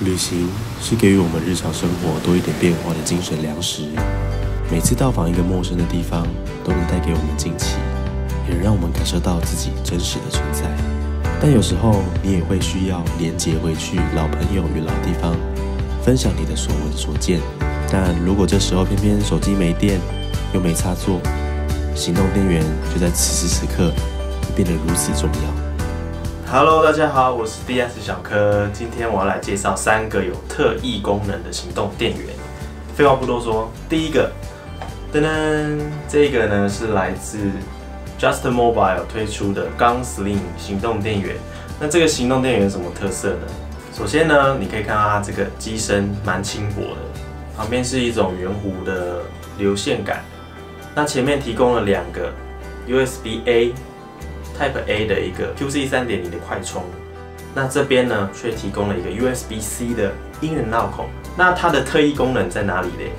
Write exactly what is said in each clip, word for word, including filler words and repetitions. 旅行是给予我们日常生活多一点变化的精神粮食。每次到访一个陌生的地方，都能带给我们惊奇，也能让我们感受到自己真实的存在。但有时候，你也会需要连接回去老朋友与老地方，分享你的所闻所见。但如果这时候偏偏手机没电，又没插座，行动电源就在此时此刻变得如此重要。Hello， 大家好，我是 D S 小柯。今天我要来介绍三个有特异功能的行动电源。废话不多说，第一个，噔噔，这个呢是来自 Just Mobile 推出的 Gum Slim 行动电源。那这个行动电源有什么特色呢？首先呢，你可以看到它这个机身蛮轻薄的，旁边是一种圆弧的流线感。那前面提供了两个 U S B A。Type A 的一个 Q C 三点零 的快充，那这边呢却提供了一个 U S B C 的音源闹孔。那它的特异功能在哪里嘞？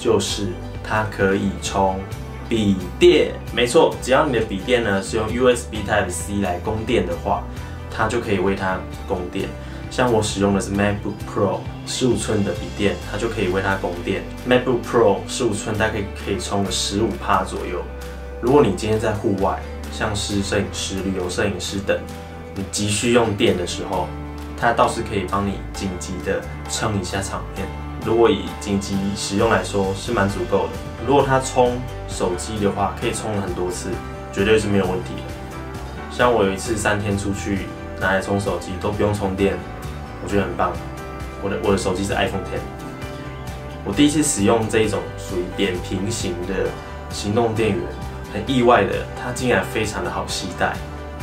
就是它可以充笔电，没错，只要你的笔电呢是用 U S B Type C 来供电的话，它就可以为它供电。像我使用的是 MacBook Pro 十五寸的笔电，它就可以为它供电。MacBook Pro 十五寸大概可以充个 百分之十五 左右。如果你今天在户外，像是摄影师、旅游摄影师等，你急需用电的时候，它倒是可以帮你紧急的撑一下场面。如果以紧急使用来说，是蛮足够的。如果它充手机的话，可以充很多次，绝对是没有问题的。像我有一次三天出去拿来充手机都不用充电，我觉得很棒。我的我的手机是 iPhone ten， 我第一次使用这种属于扁平型的行动电源。很意外的，它竟然非常的好携带，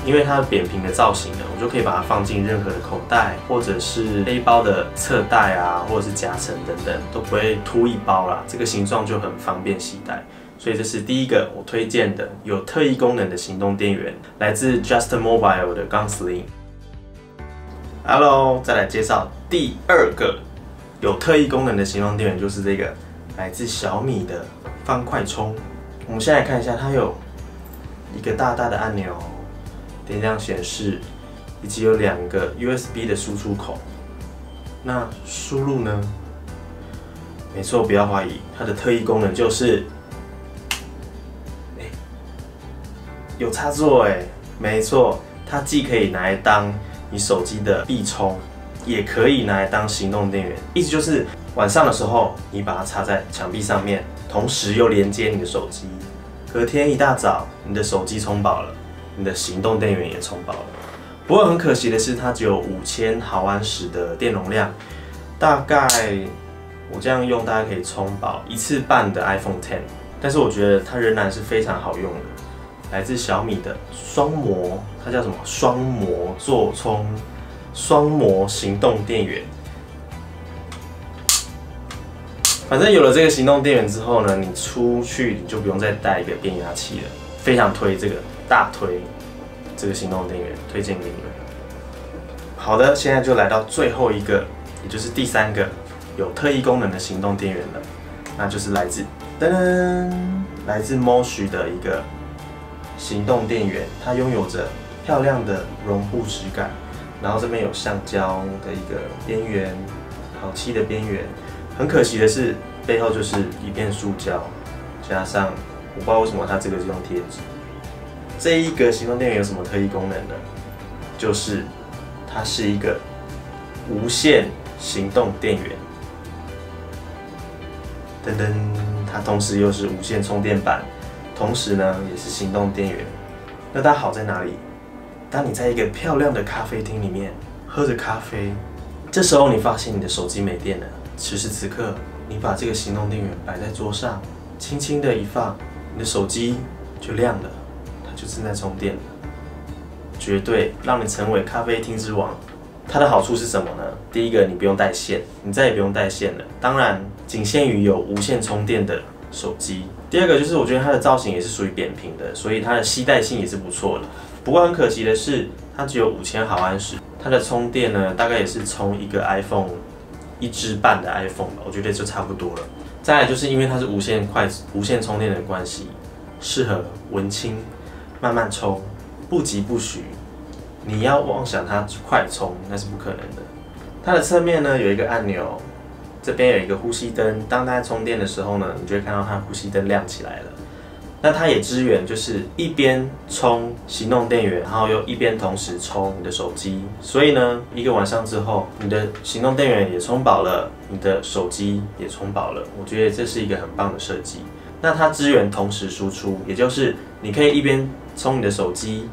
因为它的扁平的造型呢，我就可以把它放进任何的口袋，或者是背包的侧袋啊，或者是夹层等等，都不会凸一包啦。这个形状就很方便携带，所以这是第一个我推荐的有特异功能的行动电源，来自 Just Mobile 的 Gum Slim。Hello， 再来介绍第二个有特异功能的行动电源，就是这个来自小米的方快充。我们先来看一下，它有一个大大的按钮，点亮显示，以及有两个 U S B 的输出口。那输入呢？没错，不要怀疑，它的特异功能就是，欸、有插座哎、欸，没错，它既可以拿来当你手机的壁充，也可以拿来当行动电源。意思就是晚上的时候，你把它插在墙壁上面。同时又连接你的手机，隔天一大早，你的手机充饱了，你的行动电源也充饱了。不过很可惜的是，它只有五千毫安时的电容量，大概我这样用，大概可以充饱一次半的 iPhone ten。但是我觉得它仍然是非常好用的。来自小米的双模，它叫什么？双模座充，双模行动电源。反正有了这个行动电源之后呢，你出去你就不用再带一个变压器了，非常推这个大推这个行动电源，推荐给你们。好的，现在就来到最后一个，也就是第三个有特异功能的行动电源了，那就是来自噔噔，来自 Moshi 的一个行动电源，它拥有着漂亮的绒布质感，然后这边有橡胶的一个边缘，烤漆的边缘。很可惜的是，背后就是一片塑胶，加上我不知道为什么它这个是用贴纸。这一个行动电源有什么特异功能呢？就是它是一个无线行动电源。噔噔，它同时又是无线充电板，同时呢也是行动电源。那它好在哪里？当你在一个漂亮的咖啡厅里面喝着咖啡，这时候你发现你的手机没电了。此时此刻，你把这个行动电源摆在桌上，轻轻的一放，你的手机就亮了，它就正在充电了，绝对让你成为咖啡厅之王。它的好处是什么呢？第一个，你不用带线，你再也不用带线了，当然仅限于有无线充电的手机。第二个就是我觉得它的造型也是属于扁平的，所以它的携带性也是不错的。不过很可惜的是，它只有五千毫安时，它的充电呢大概也是充一个 iPhone。一支半的 iPhone 吧，我觉得就差不多了。再来就是因为它是无线快无线充电的关系，适合文青慢慢充，不急不徐。你要妄想它快充那是不可能的，它的侧面呢有一个按钮，这边有一个呼吸灯，当它充电的时候呢，你就会看到它呼吸灯亮起来了。那它也支援就是一边充行动电源，然后又一边同时充你的手机，所以呢，一个晚上之后，你的行动电源也充饱了，你的手机也充饱了。我觉得这是一个很棒的设计。那它支援同时输出，也就是你可以一边充你的手机，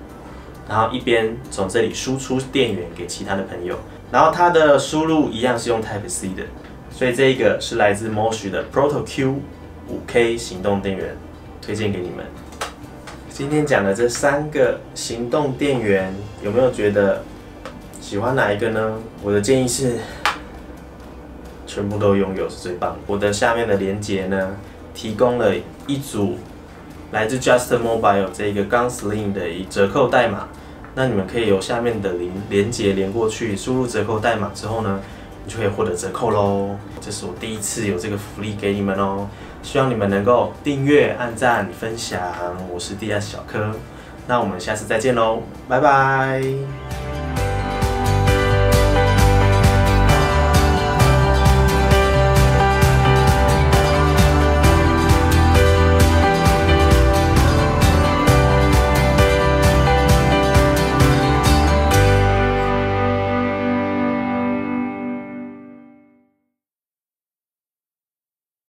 然后一边从这里输出电源给其他的朋友。然后它的输入一样是用 Type C 的，所以这一个是来自 Moshi 的 Proto Q 五 K 行动电源。 推荐给你们。今天讲的这三个行动电源，有没有觉得喜欢哪一个呢？我的建议是，全部都拥有是最棒的。我的下面的连结呢，提供了一组来自 Just Mobile 这个 Gum Slim 的一折扣代码，那你们可以由下面的连连结连过去，输入折扣代码之后呢，你就可以获得折扣喽。这是我第一次有这个福利给你们哦。 希望你们能够订阅、按赞、分享。我是地下小柯，那我们下次再见喽，拜拜。